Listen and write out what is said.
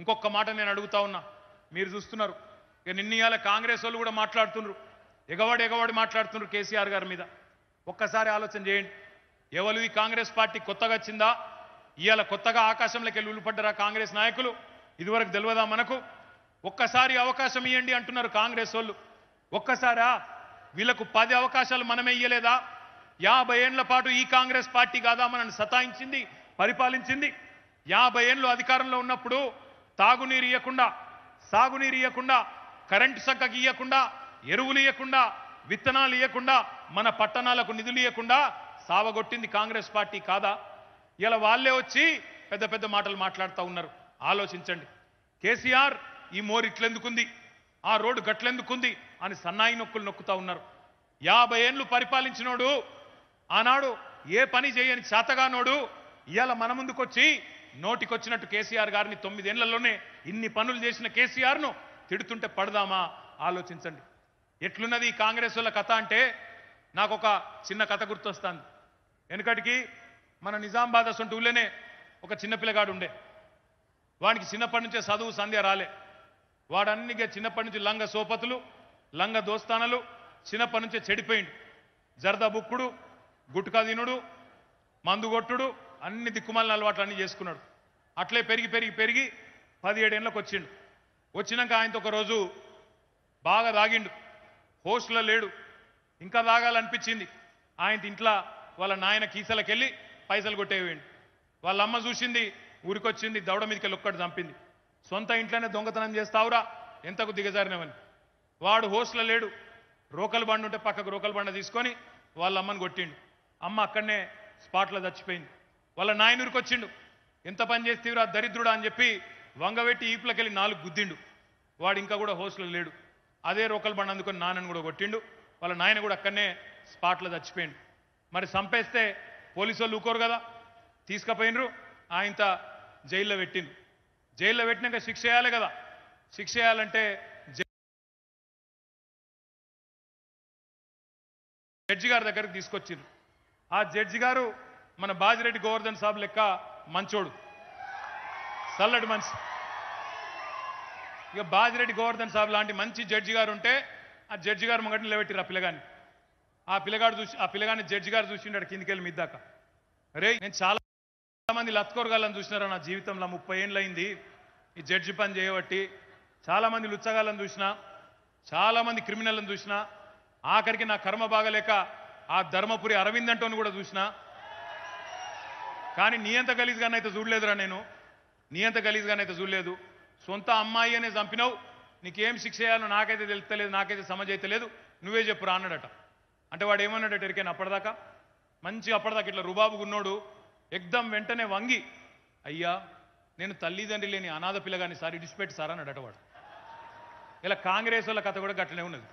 ఇంకొక మాట నేను అడుగుతా ఉన్నా, మీరు చూస్తున్నారు ఇక నిన్నయాల కాంగ్రెస్ వాళ్ళు కూడా మాట్లాడుతున్నారు, ఎగవాడి ఎగవాడి మాట్లాడుతున్నారు కేసీఆర్ గారి మీద. ఒక్కసారి ఆలోచన చేయండి, ఎవరు ఈ కాంగ్రెస్ పార్టీ కొత్తగా వచ్చిందా? ఇయాల కొత్తగా ఆకాశంలోకి వెళ్ళి ఉల్లుపడ్డారా కాంగ్రెస్ నాయకులు? ఇదివరకు తెలియదా మనకు? ఒక్కసారి అవకాశం ఇవ్వండి అంటున్నారు కాంగ్రెస్ వాళ్ళు. ఒక్కసారా వీళ్ళకు 10 అవకాశాలు మనమే ఇయ్యలేదా? 50 ఏళ్ల పాటు ఈ కాంగ్రెస్ పార్టీ కాదా మనల్ని సతాయించింది, పరిపాలించింది? 50 ఏళ్ళు అధికారంలో ఉన్నప్పుడు తాగునీరు ఇవ్వకుండా, సాగునీరు ఇవ్వకుండా, కరెంటు సంఖకి ఇవ్వకుండా, ఎరువులు ఇవ్వకుండా, విత్తనాలు ఇవ్వకుండా, మన పట్టణాలకు నిధులు ఇవ్వకుండా సావగొట్టింది కాంగ్రెస్ పార్టీ కాదా? ఇలా వాళ్ళే వచ్చి పెద్ద పెద్ద మాటలు మాట్లాడుతూ ఉన్నారు. ఆలోచించండి, కేసీఆర్ ఈ మోరు ఇట్లెందుకుంది, ఆ రోడ్డు గట్లెందుకుంది అని సన్నాయి నొక్కులు నొక్కుతూ ఉన్నారు. 50 ఏళ్ళు పరిపాలించినోడు, ఆనాడు ఏ పని చేయని చేతగానోడు ఇవాళ మన ముందుకొచ్చి నోటికొచ్చినట్టు కేసీఆర్ గారిని 9 ఏళ్లలోనే ఇన్ని పనులు చేసిన కేసీఆర్ను తిడుతుంటే పడదామా? ఆలోచించండి. ఎట్లున్నది ఈ కాంగ్రెస్ వాళ్ళ కథ అంటే నాకు ఒక చిన్న కథ గుర్తొస్తుంది. వెనుకటికి మన నిజామాబాద్ అసొంటి ఊళ్ళోనే ఒక చిన్నపిల్లగాడు ఉండే. వాడికి చిన్నప్పటి నుంచే చదువు సంధ్య రాలే. వాడన్నిగా చిన్నప్పటి నుంచి లంగ సోపతులు, లంగ దోస్తానలు, చిన్నప్పటి నుంచే చెడిపోయిండు. జరదా బుక్కుడు, గుట్కా తినుడు, మందు కొట్టుడు, అన్ని దిక్కుమాలిన అలవాట్లు అన్నీ చేసుకున్నాడు. అట్లే పెరిగి పెరిగి పెరిగి 17 ఏళ్ళకి వచ్చిండు. వచ్చినాక ఆయనతో ఒకరోజు బాగా తాగిండు, హోస్ట్లో లేడు, ఇంకా తాగాలనిపించింది. ఆయన ఇంట్లో వాళ్ళ నాయన కీసలకి వెళ్ళి పైసలు కొట్టేవేయండి. వాళ్ళ అమ్మ చూసింది, ఊరికొచ్చింది, దవడ మీదకి వెళ్ళి ఒక్కటి చంపింది. సొంత ఇంట్లోనే దొంగతనం చేస్తావురా, ఎంతకు దిగజారినవని. వాడు హోస్ట్లో లేడు, రోకలు బండ ఉంటే పక్కకు రోకలు బండ తీసుకొని వాళ్ళ అమ్మని కొట్టిండు. అమ్మ అక్కడనే స్పాట్లో చచ్చిపోయింది. వాళ్ళ నాయనూరికి వచ్చిండు, ఎంత పని చేస్తేవిరా దరిద్రుడా అని చెప్పి వంగబెట్టి ఈపులకెళ్ళి 4 గుద్దిండు. వాడు ఇంకా కూడా హోస్ట్లో లేడు. అదే రోకలు బండ అందుకొని నాన్నని కూడా కొట్టిండు. వాళ్ళ నాయన కూడా అక్కడనే స్పాట్లో చచ్చిపోయిండు. మరి చంపేస్తే పోలీసు వాళ్ళు ఊకోరు కదా, తీసుకుపోయినరు. ఆయనత జైల్లో పెట్టిండు. జైల్లో పెట్టినాక శిక్ష వేయాలి కదా. శిక్ష వేయాలంటే జడ్జి గారి దగ్గరికి తీసుకొచ్చిండ్రు. ఆ జడ్జి గారు మన బాజిరెడ్డి గోవర్ధన్ సాబ్ లెక్క మంచోడు, చల్లటి మనిషి. ఇక బాజిరెడ్డి గోవర్ధన్ సాబ్ లాంటి మంచి జడ్జి గారు ఉంటే ఆ జడ్జి గారు ముంగట నిలబెట్టిరు ఆ పిల్లగాన్ని. ఆ పిల్లగాన్ని జడ్జి గారు చూసిండాడు కిందికెళ్ళి మిద్దాక. రే, నేను చాలా మంది లత్కోరగాళ్ళని చూసినారా నా జీవితంలో, 30 ఏళ్ళు అయింది ఈ జడ్జి పని చేయబట్టి. చాలామంది లుచ్చగాళ్ళని చూసినా, చాలామంది క్రిమినల్ని చూసినా, ఆఖరికి నా కర్మ బాగలేక ఆ ధర్మపురి అరవింద్ అంటోని కూడా చూసినా. కానీ నీ అంత గలీజ్గానైతే చూడలేదురా నేను, నీ అంత గలీజ్గానైతే చూడలేదు. సొంత అమ్మాయి అనే చంపినావు, నీకేం శిక్ష చేయాలో నాకైతే తెలుస్తలేదు, నాకైతే సమజ్ అయితే లేదు, నువ్వే చెప్పురా అన్నాడట. అంటే వాడు ఏమన్నాడట ఎరికైనా, అప్పటిదాకా మంచి, అప్పటిదాకా ఇట్లా రుబాబుకున్నోడు ఎగ్దం వెంటనే వంగి, అయ్యా నేను తల్లిదండ్రి లేని అనాథ పిల్లగాని సార్, ఇడిచిపెట్టి సార్ అన్నాడట వాడు. ఇలా కాంగ్రెస్ వాళ్ళ కథ కూడా గట్లనే ఉన్నది.